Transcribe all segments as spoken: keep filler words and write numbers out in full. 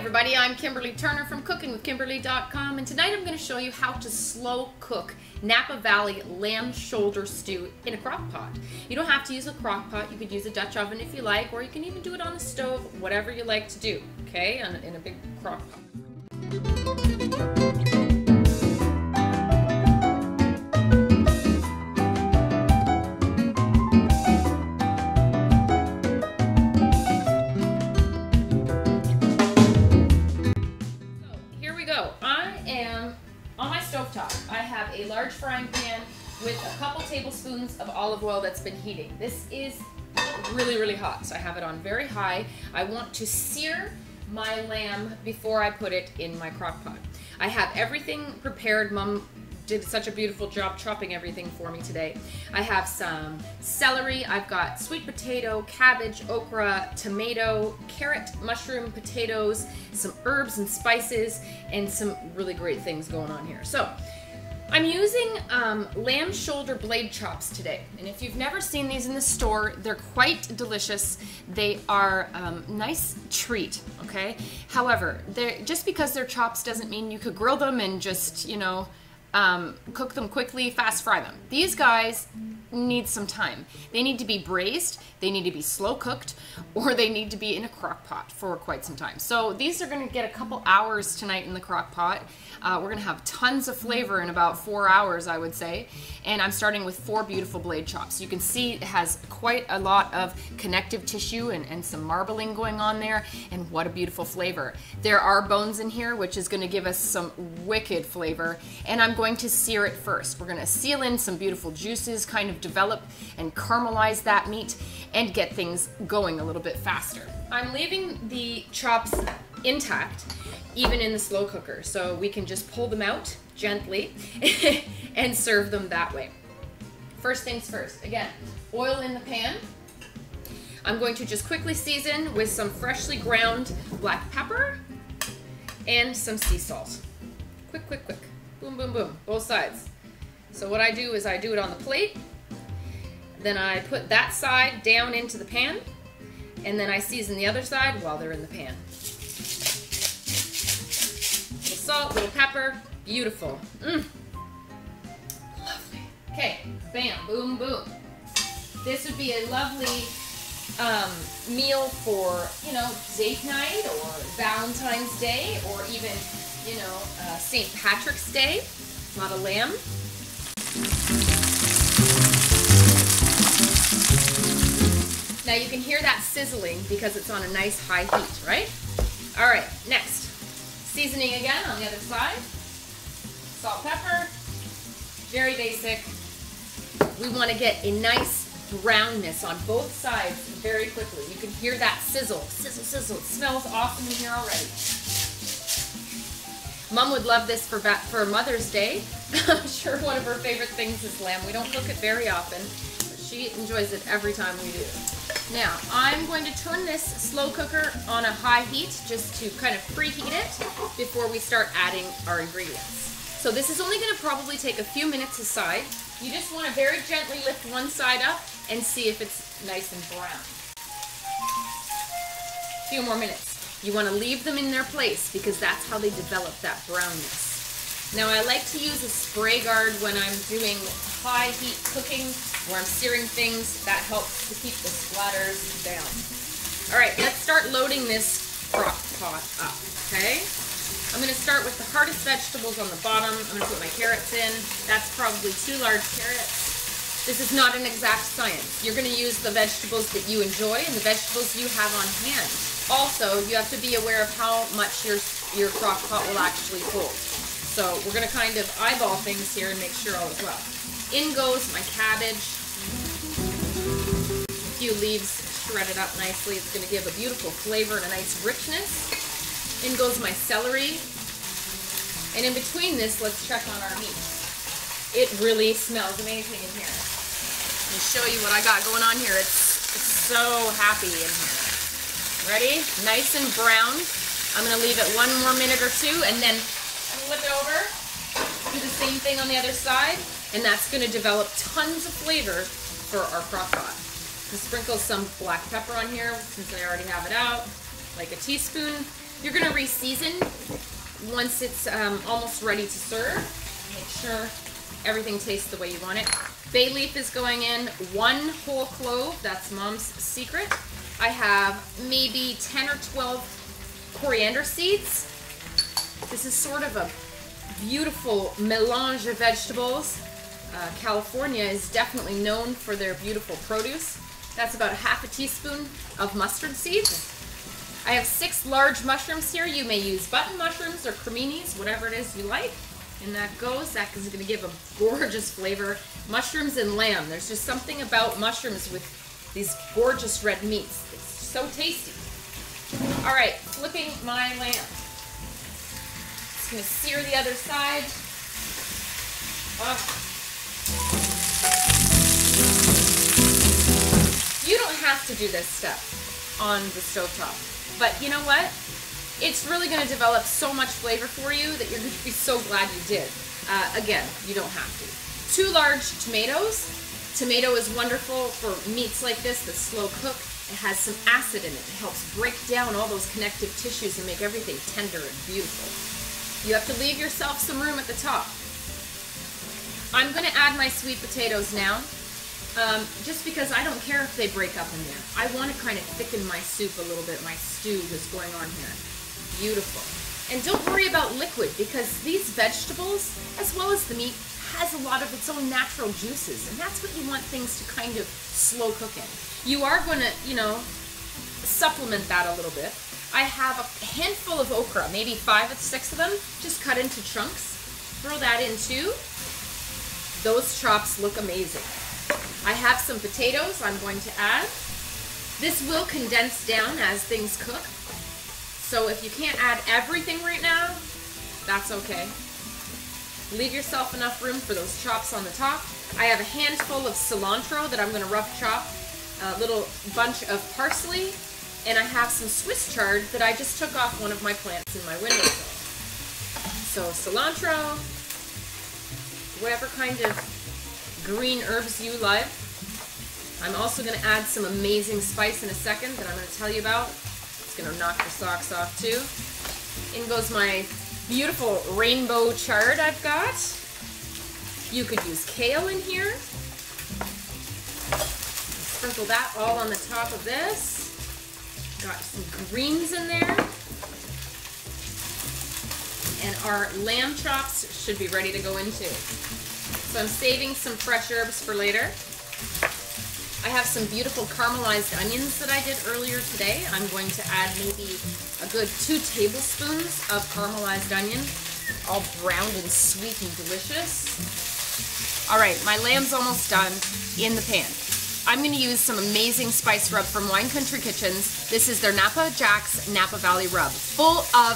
everybody, I'm Kimberly Turner from cooking with kimberly dot com, and tonight I'm going to show you how to slow cook Napa Valley lamb shoulder stew in a crock pot. You don't have to use a crock pot, you could use a Dutch oven if you like, or you can even do it on the stove, whatever you like to do, okay, in a big crock pot. A large frying pan with a couple tablespoons of olive oil that's been heating. This is really, really hot, so I have it on very high. I want to sear my lamb before I put it in my crock pot. I have everything prepared. Mom did such a beautiful job chopping everything for me today. I have some celery, I've got sweet potato, cabbage, okra, tomato, carrot, mushroom, potatoes, some herbs and spices, and some really great things going on here. So, I'm using um, lamb shoulder blade chops today, and if you've never seen these in the store, they're quite delicious. They are a um, nice treat, okay? However, just because they're chops doesn't mean you could grill them and just, you know, um, cook them quickly, fast fry them. These guys need some time. They need to be braised, they need to be slow cooked, or they need to be in a crock pot for quite some time. So these are going to get a couple hours tonight in the crock pot. Uh, we're going to have tons of flavor in about four hours, I would say. And I'm starting with four beautiful blade chops. You can see it has quite a lot of connective tissue and, and some marbling going on there. And what a beautiful flavor. There are bones in here, which is going to give us some wicked flavor. And I'm going to sear it first. We're going to seal in some beautiful juices, kind of develop and caramelize that meat and get things going a little bit faster. I'm leaving the chops intact, even in the slow cooker, so we can just pull them out gently and serve them that way. First things first, again, oil in the pan. I'm going to just quickly season with some freshly ground black pepper and some sea salt. Quick, quick, quick. Boom, boom, boom, both sides. So what I do is I do it on the plate, then I put that side down into the pan, and then I season the other side while they're in the pan. Little salt, little pepper, beautiful. Mm. Lovely. Okay, bam, boom, boom. This would be a lovely um, meal for, you know, date night or Valentine's Day or even, you know, uh, Saint Patrick's Day. A lot of lamb. Now you can hear that sizzling because it's on a nice high heat, right? All right, next. Seasoning again on the other side. Salt, pepper, very basic. We want to get a nice brownness on both sides very quickly. You can hear that sizzle, sizzle, sizzle. It smells awesome in here already. Mom would love this for, for Mother's Day. I'm sure one of her favorite things is lamb. We don't cook it very often, but she enjoys it every time we do. Now, I'm going to turn this slow cooker on a high heat just to kind of preheat it before we start adding our ingredients. So this is only going to probably take a few minutes aside. You just want to very gently lift one side up and see if it's nice and brown. A few more minutes. You want to leave them in their place because that's how they develop that brownness. Now, I like to use a spray guard when I'm doing high heat cooking, where I'm searing things. That helps to keep the splatters down. All right, let's start loading this crock pot up, okay? I'm gonna start with the hardest vegetables on the bottom. I'm gonna put my carrots in. That's probably two large carrots. This is not an exact science. You're gonna use the vegetables that you enjoy and the vegetables you have on hand. Also, you have to be aware of how much your, your crock pot will actually hold. So we're gonna kind of eyeball things here and make sure all is well. In goes my cabbage. A few leaves shredded up nicely. It's going to give a beautiful flavor and a nice richness. In goes my celery. And in between this, let's check on our meat. It really smells amazing in here. Let me show you what I got going on here. It's, it's so happy in here. Ready? Nice and brown. I'm going to leave it one more minute or two and then flip it over. Do the same thing on the other side. And that's going to develop tons of flavor for our crock pot. Sprinkle some black pepper on here since I already have it out. like a teaspoon. You're gonna re-season once it's um, almost ready to serve. Make sure everything tastes the way you want it. Bay leaf is going in, one whole clove, that's mom's secret. I have maybe ten or twelve coriander seeds. This is sort of a beautiful melange of vegetables. Uh, California is definitely known for their beautiful produce. That's about a half a teaspoon of mustard seeds. I have six large mushrooms here. You may use button mushrooms or creminis, whatever it is you like. And that goes, that is gonna give a gorgeous flavor. Mushrooms and lamb. There's just something about mushrooms with these gorgeous red meats. It's so tasty. All right, flipping my lamb. Just gonna sear the other side. Oh. You don't have to do this stuff on the stovetop, but you know what? It's really going to develop so much flavor for you that you're going to be so glad you did. Uh, again, you don't have to. Two large tomatoes. Tomato is wonderful for meats like this that slow cook. It has some acid in it. It helps break down all those connective tissues and make everything tender and beautiful. You have to leave yourself some room at the top. I'm going to add my sweet potatoes now. Um, just because I don't care if they break up in there. I want to kind of thicken my soup a little bit, my stew that's going on here. Beautiful. And don't worry about liquid, because these vegetables, as well as the meat, has a lot of its own natural juices, and that's what you want things to kind of slow cook in. You are going to, you know, supplement that a little bit. I have a handful of okra, maybe five or six of them, just cut into chunks. Throw that in too. Those chops look amazing. I have some potatoes I'm going to add. This will condense down as things cook. So if you can't add everything right now, that's okay. Leave yourself enough room for those chops on the top. I have a handful of cilantro that I'm gonna rough chop, a little bunch of parsley, and I have some Swiss chard that I just took off one of my plants in my windowsill. So cilantro, whatever kind of green herbs you like. I'm also going to add some amazing spice in a second that I'm going to tell you about. It's going to knock your socks off too. In goes my beautiful rainbow chard I've got. You could use kale in here. Sprinkle that all on the top of this. Got some greens in there. And our lamb chops should be ready to go in too. So I'm saving some fresh herbs for later. I have some beautiful caramelized onions that I did earlier today. I'm going to add maybe a good two tablespoons of caramelized onion, all browned and sweet and delicious. All right, my lamb's almost done in the pan. I'm gonna use some amazing spice rub from Wine Country Kitchens. This is their Napa Jack's Napa Valley Rub, full of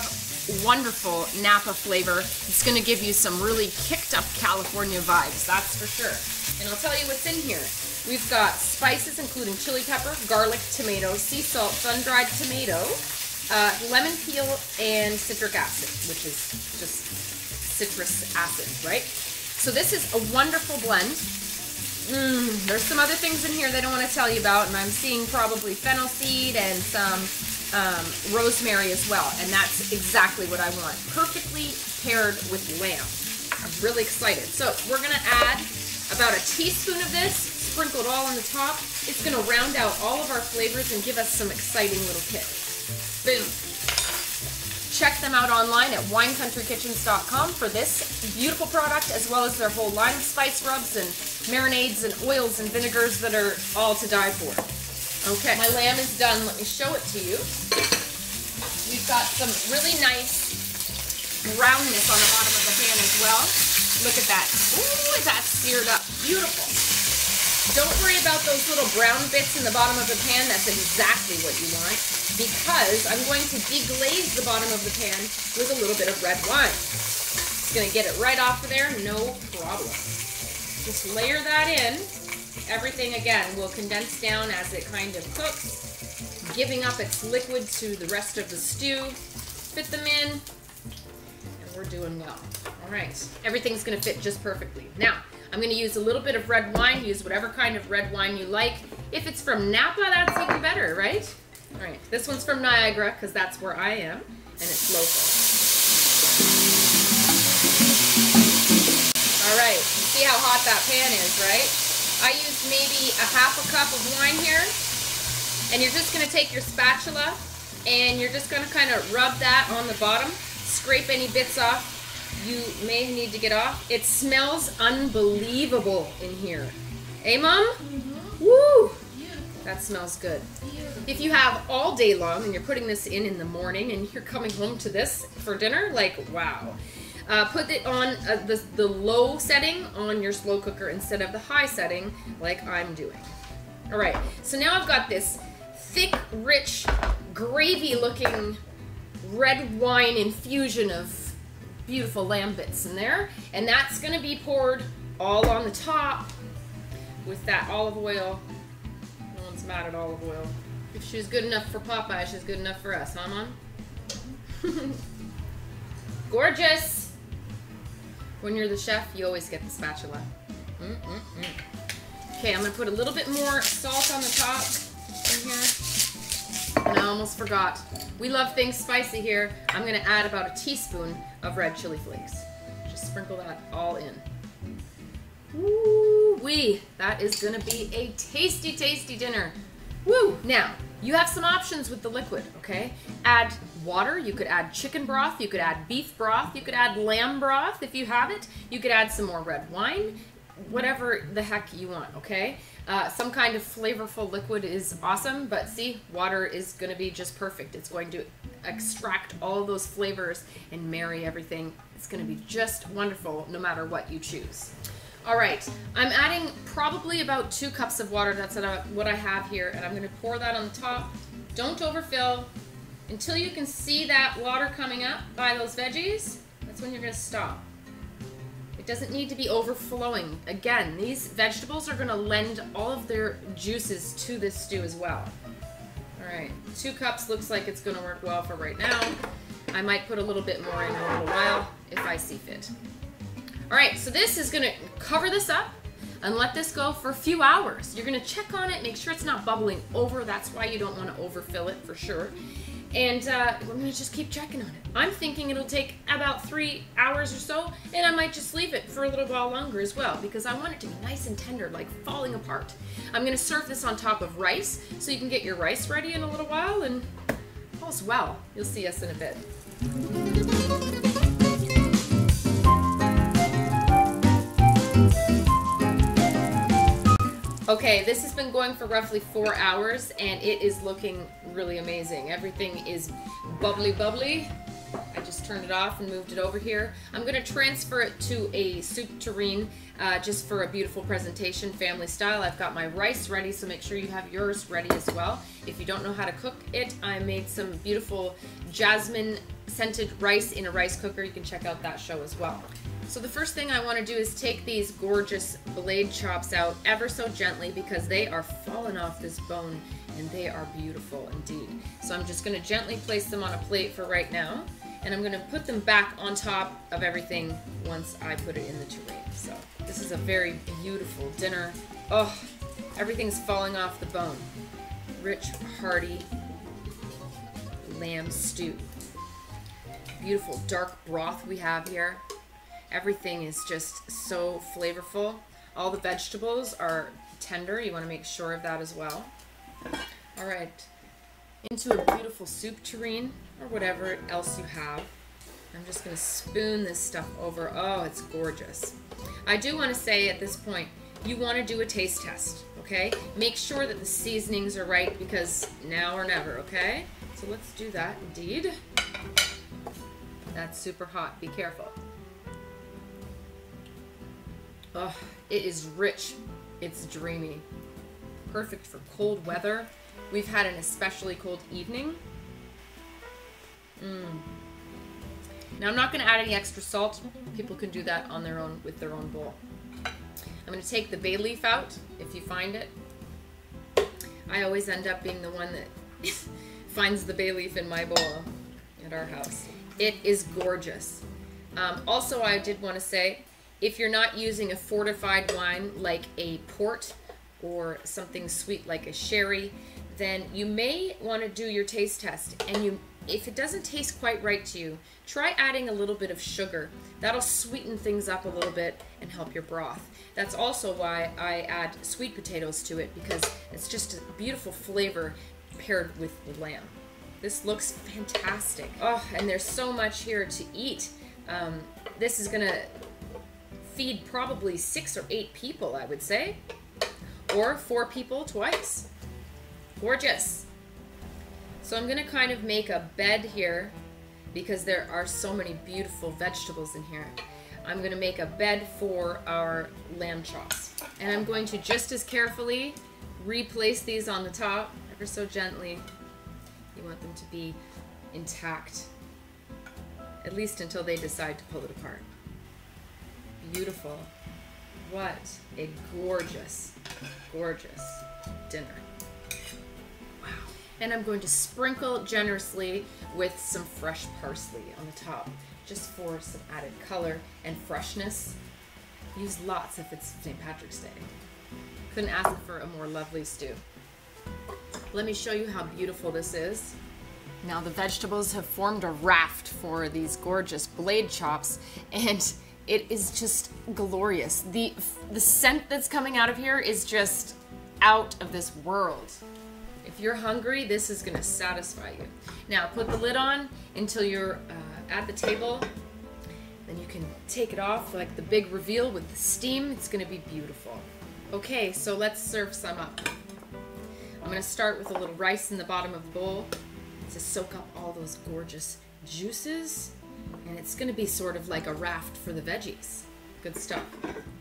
wonderful Napa flavor. It's going to give you some really kicked up California vibes, that's for sure. And I'll tell you what's in here. We've got spices including chili pepper, garlic, tomato, sea salt, sun-dried tomato, uh, lemon peel, and citric acid, which is just citrus acid, right? So this is a wonderful blend. Mm, there's some other things in here that I don't want to tell you about, and I'm seeing probably fennel seed and some Um, rosemary as well, and that's exactly what I want. Perfectly paired with lamb. I'm really excited. So we're gonna add about a teaspoon of this, sprinkle it all on the top. It's gonna round out all of our flavors and give us some exciting little kicks. Boom. Check them out online at wine country kitchens dot com for this beautiful product, as well as their whole line of spice rubs and marinades and oils and vinegars that are all to die for. Okay, my lamb is done. Let me show it to you. We've got some really nice brownness on the bottom of the pan as well. Look at that. Ooh, that's seared up. Beautiful. Don't worry about those little brown bits in the bottom of the pan. That's exactly what you want, because I'm going to deglaze the bottom of the pan with a little bit of red wine. It's going to get it right off of there, no problem. Just layer that in. Everything, again, will condense down as it kind of cooks, giving up its liquid to the rest of the stew. Fit them in, and we're doing well. All right, everything's going to fit just perfectly. Now, I'm going to use a little bit of red wine. Use whatever kind of red wine you like. If it's from Napa, that's even better, right? All right, this one's from Niagara because that's where I am, and it's local. All right, you see how hot that pan is, right? I used maybe a half a cup of wine here, and you're just going to take your spatula and you're just going to kind of rub that on the bottom, scrape any bits off you may need to get off. It smells unbelievable in here. Hey, Mom? Mm-hmm. Woo! That smells good. If you have all day long and you're putting this in in the morning and you're coming home to this for dinner, like, wow. Uh, put it on uh, the, the low setting on your slow cooker instead of the high setting like I'm doing. All right, so now I've got this thick, rich, gravy-looking red wine infusion of beautiful lamb bits in there, and that's gonna be poured all on the top with that olive oil. Mad at olive oil. If she was good enough for Popeye, she's good enough for us, huh, Mom? Gorgeous! When you're the chef, you always get the spatula. Mm-mm-mm. Okay, I'm gonna put a little bit more salt on the top in here. And I almost forgot. We love things spicy here. I'm gonna add about a teaspoon of red chili flakes. Just sprinkle that all in. Woo-wee, that is gonna be a tasty, tasty dinner. Woo! Now, you have some options with the liquid, okay? Add water, you could add chicken broth, you could add beef broth, you could add lamb broth if you have it, you could add some more red wine, whatever the heck you want, okay? Uh, some kind of flavorful liquid is awesome, but see, water is gonna be just perfect. It's going to extract all those flavors and marry everything. It's gonna be just wonderful no matter what you choose. All right, I'm adding probably about two cups of water. That's what I have here, and I'm gonna pour that on the top. Don't overfill. Until you can see that water coming up by those veggies, that's when you're gonna stop. It doesn't need to be overflowing. Again, these vegetables are gonna lend all of their juices to this stew as well. All right, two cups looks like it's gonna work well for right now. I might put a little bit more in a little while if I see fit. All right, so this is gonna cover this up and let this go for a few hours. You're gonna check on it, make sure it's not bubbling over. That's why you don't wanna overfill it for sure. And uh, we're gonna just keep checking on it. I'm thinking it'll take about three hours or so, and I might just leave it for a little while longer as well because I want it to be nice and tender, like falling apart. I'm gonna serve this on top of rice so you can get your rice ready in a little while, and all's well. You'll see us in a bit. Okay, this has been going for roughly four hours and it is looking really amazing. Everything is bubbly bubbly. I just turned it off and moved it over here. I'm gonna transfer it to a soup tureen uh, just for a beautiful presentation, family style. I've got my rice ready, so make sure you have yours ready as well. If you don't know how to cook it, I made some beautiful jasmine scented rice in a rice cooker. You can check out that show as well. So the first thing I want to do is take these gorgeous blade chops out ever so gently because they are falling off this bone and they are beautiful indeed. So I'm just going to gently place them on a plate for right now, and I'm going to put them back on top of everything once I put it in the tureen. So this is a very beautiful dinner. Oh, everything's falling off the bone. Rich, hearty lamb stew. Beautiful dark broth we have here. Everything is just so flavorful. All the vegetables are tender. You want to make sure of that as well. All right, into a beautiful soup tureen or whatever else you have. I'm just going to spoon this stuff over. Oh, it's gorgeous. I do want to say at this point, you want to do a taste test, okay? Make sure that the seasonings are right because now or never, okay? So let's do that indeed. That's super hot. Be careful. Oh, it is rich, it's dreamy. Perfect for cold weather. We've had an especially cold evening. Mm. Now I'm not gonna add any extra salt. People can do that on their own with their own bowl. I'm gonna take the bay leaf out, if you find it. I always end up being the one that finds the bay leaf in my bowl at our house. It is gorgeous. Um, also, I did wanna say, if you're not using a fortified wine like a port or something sweet like a sherry, then you may want to do your taste test, and you, if it doesn't taste quite right to you, try adding a little bit of sugar. That'll sweeten things up a little bit and help your broth. That's also why I add sweet potatoes to it, because it's just a beautiful flavor paired with the lamb. This looks fantastic. Oh, and there's so much here to eat. Um, this is gonna feed probably six or eight people, I would say, or four people twice. Gorgeous. So I'm gonna kind of make a bed here because there are so many beautiful vegetables in here. I'm gonna make a bed for our lamb chops. And I'm going to just as carefully replace these on the top, ever so gently. You want them to be intact, at least until they decide to pull it apart. Beautiful. What a gorgeous, gorgeous dinner. Wow. And I'm going to sprinkle generously with some fresh parsley on the top, just for some added color and freshness. Use lots if it's Saint Patrick's Day. Couldn't ask for a more lovely stew. Let me show you how beautiful this is. Now the vegetables have formed a raft for these gorgeous blade chops, and it is just glorious. The, the scent that's coming out of here is just out of this world. If you're hungry, this is gonna satisfy you. Now put the lid on until you're uh, at the table. Then you can take it off, like the big reveal with the steam. It's gonna be beautiful. Okay, so let's serve some up. I'm gonna start with a little rice in the bottom of the bowl to soak up all those gorgeous juices. And it's gonna be sort of like a raft for the veggies. Good stuff.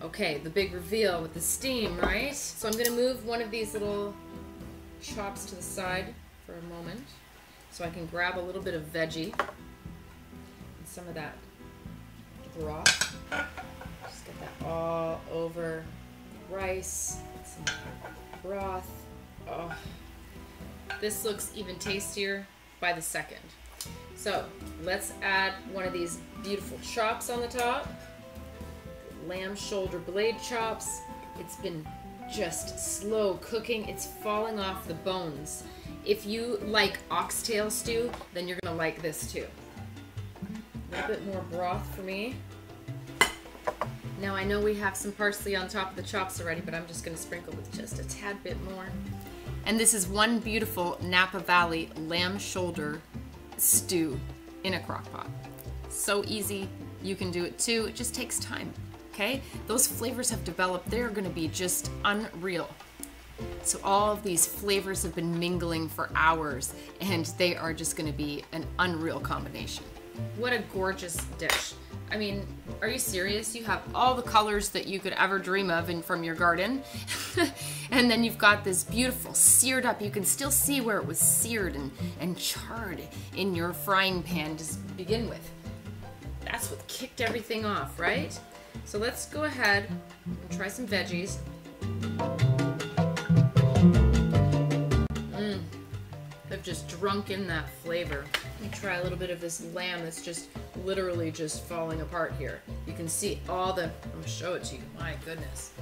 Okay, the big reveal with the steam, right? So I'm gonna move one of these little chops to the side for a moment so I can grab a little bit of veggie and some of that broth. Just get that all over rice, some broth. Oh, this looks even tastier by the second. So let's add one of these beautiful chops on the top. Lamb shoulder blade chops. It's been just slow cooking. It's falling off the bones. If you like oxtail stew, then you're gonna like this too. A little bit more broth for me. Now I know we have some parsley on top of the chops already, but I'm just gonna sprinkle with just a tad bit more. And this is one beautiful Napa Valley lamb shoulder stew in a crock pot. So easy, you can do it too. It just takes time, okay? Those flavors have developed. They're gonna be just unreal. So all of these flavors have been mingling for hours, and they are just gonna be an unreal combination. What a gorgeous dish. I mean, are you serious? You have all the colors that you could ever dream of in from your garden. And then you've got this beautiful seared up, you can still see where it was seared and, and charred in your frying pan to begin with. That's what kicked everything off, right? So let's go ahead and try some veggies. Mmm, I've just drunk in that flavor. Let me try a little bit of this lamb that's just literally just falling apart here. You can see all the, I'm gonna show it to you, my goodness.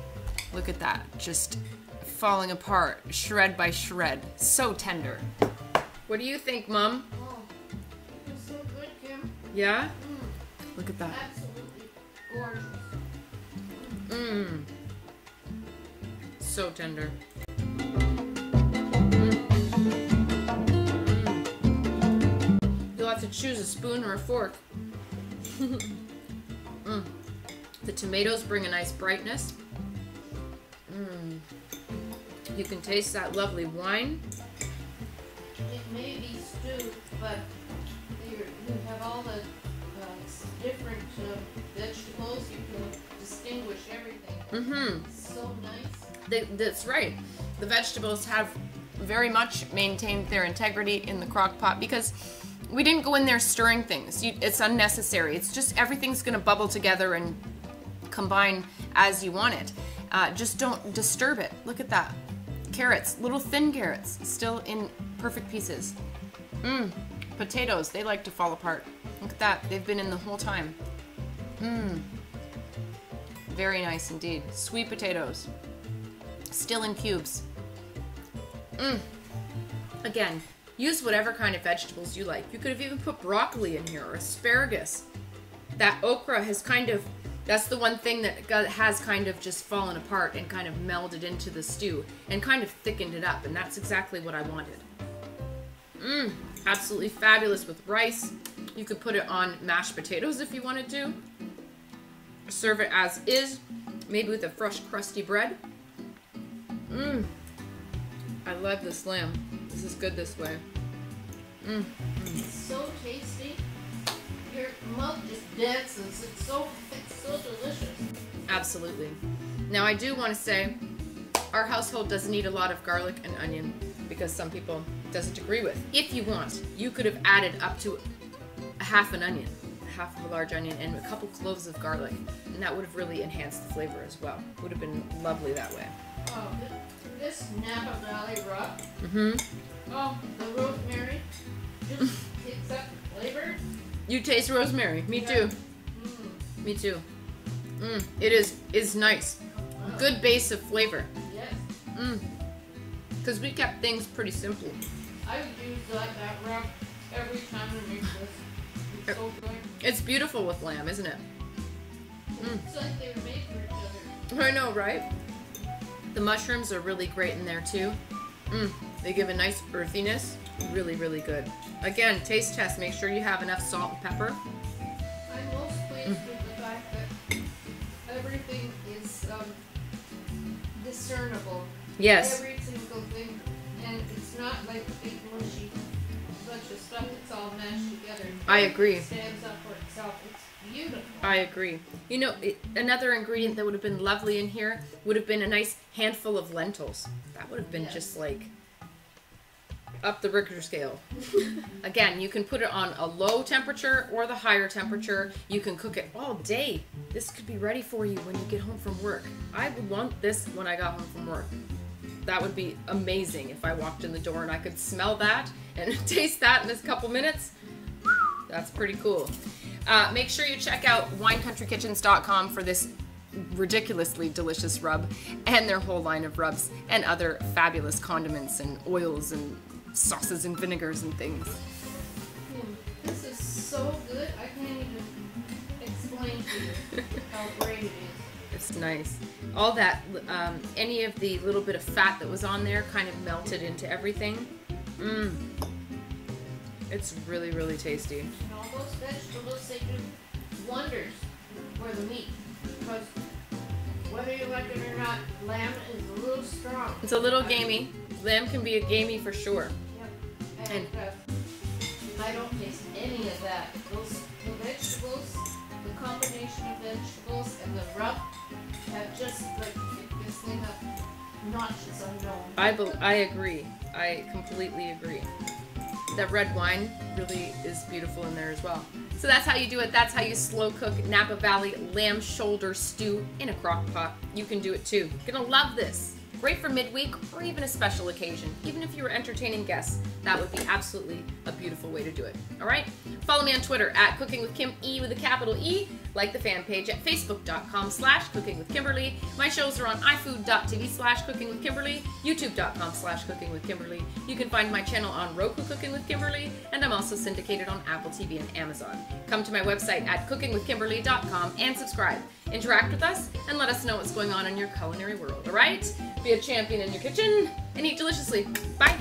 Look at that, just falling apart, shred by shred, so tender. What do you think, Mom? Oh, it's so good, Kim. Yeah? Mm. Look at that. Absolutely gorgeous. Mmm, so tender. To choose a spoon or a fork. Mm. The tomatoes bring a nice brightness. Mm. You can taste that lovely wine. It may be stewed, but you have all the uh, different uh, vegetables. You can distinguish everything. Mm-hmm. It's so nice. They, that's right. The vegetables have very much maintained their integrity in the crock pot because we didn't go in there stirring things. You, it's unnecessary. It's just everything's gonna bubble together and combine as you want it. Uh, just don't disturb it. Look at that. Carrots, little thin carrots, still in perfect pieces. Mmm, potatoes, they like to fall apart. Look at that, they've been in the whole time. Mmm, very nice indeed. Sweet potatoes, still in cubes. Mmm, Again, use whatever kind of vegetables you like. You could have even put broccoli in here or asparagus. That okra has kind of, that's the one thing that has kind of just fallen apart and kind of melded into the stew and kind of thickened it up, and that's exactly what I wanted. Mmm, absolutely fabulous with rice. You could put it on mashed potatoes if you wanted to. Serve it as is, maybe with a fresh crusty bread. Mmm, I love this lamb. This is good this way. Mmm. It's so tasty. Your mouth just dances. It's so, it's so delicious. Absolutely. Now I do want to say, our household doesn't eat a lot of garlic and onion because some people doesn't agree with. If you want, you could have added up to a half an onion, a half of a large onion, and a couple cloves of garlic, and that would have really enhanced the flavor as well. Would have been lovely that way. Oh, this Napa Valley Rub. Mm-hmm. Oh, the rosemary just takes up flavor. You taste rosemary. Me too. Mm. Me too. Mm. It is is nice. Wow. Good base of flavor. Yes. Mm. Because we kept things pretty simple. I use that, that rub every time we make this. It's so good. It's beautiful with lamb, isn't it? Mm. It's like they were made for each other. I know, right? The mushrooms are really great in there too. Mm. They give a nice earthiness. Really, really good. Again, taste test. Make sure you have enough salt and pepper. I'm most pleased mm. with the fact that everything is um, discernible. Yes. Every single thing, and it's not like a big mushy bunch of stuff that's all mashed together. I agree. It stands up for itself. It's beautiful. I agree. You know, it, another ingredient that would have been lovely in here would have been a nice handful of lentils. That would have been yes. just like. Up the Richter scale. Again, you can put it on a low temperature or the higher temperature. You can cook it all day. This could be ready for you when you get home from work. I would want this when I got home from work. That would be amazing if I walked in the door and I could smell that and taste that in a couple minutes. That's pretty cool. Uh, make sure you check out wine country kitchens dot com for this ridiculously delicious rub and their whole line of rubs and other fabulous condiments and oils and sauces and vinegars and things. Mm, this is so good. I can't even explain to you how great it is. It's nice. All that, um, any of the little bit of fat that was on there kind of melted into everything. Mmm. It's really, really tasty. And all those vegetables, they do wonders for the meat. Because whether you like it or not, lamb is a little strong. It's a little gamey. Lamb can be a gamey for sure. Yep. And, and uh, I don't taste any of that. Those, the vegetables, the combination of vegetables and the rub have just like this thing up notches unknown. I be I agree. I completely agree. That red wine really is beautiful in there as well. So that's how you do it. That's how you slow cook Napa Valley lamb shoulder stew in a crock pot. You can do it too. You're gonna love this. Great for midweek or even a special occasion. Even if you were entertaining guests, that would be absolutely a beautiful way to do it. All right? Follow me on Twitter at Cooking With Kim E with a capital E. Like the fan page at facebook.com slash cookingwithkimberly. My shows are on ifood.tv slash cookingwithkimberly, youtube.com slash cookingwithkimberly. You can find my channel on Roku, Cooking with Kimberly, and I'm also syndicated on Apple T V and Amazon. Come to my website at cooking with kimberly dot com and subscribe. Interact with us and let us know what's going on in your culinary world, all right? Be a champion in your kitchen and eat deliciously. Bye.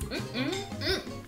Mm-mm-mm.